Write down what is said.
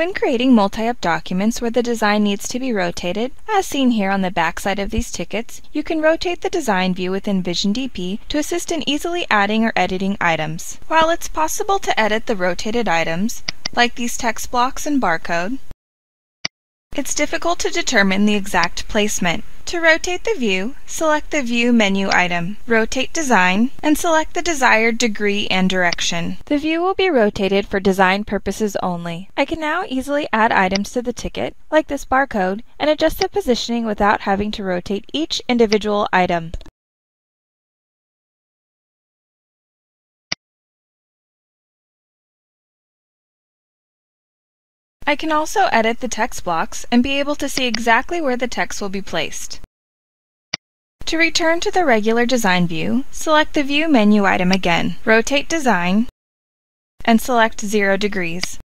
When creating multi-up documents where the design needs to be rotated, as seen here on the backside of these tickets, you can rotate the design view within VisionDP to assist in easily adding or editing items. While it's possible to edit the rotated items, like these text blocks and barcode, it's difficult to determine the exact placement. To rotate the view, select the View menu item, Rotate Design, and select the desired degree and direction. The view will be rotated for design purposes only. I can now easily add items to the ticket, like this barcode, and adjust the positioning without having to rotate each individual item. I can also edit the text blocks and be able to see exactly where the text will be placed. To return to the regular design view, select the View menu item again, Rotate Design, and select 0 degrees.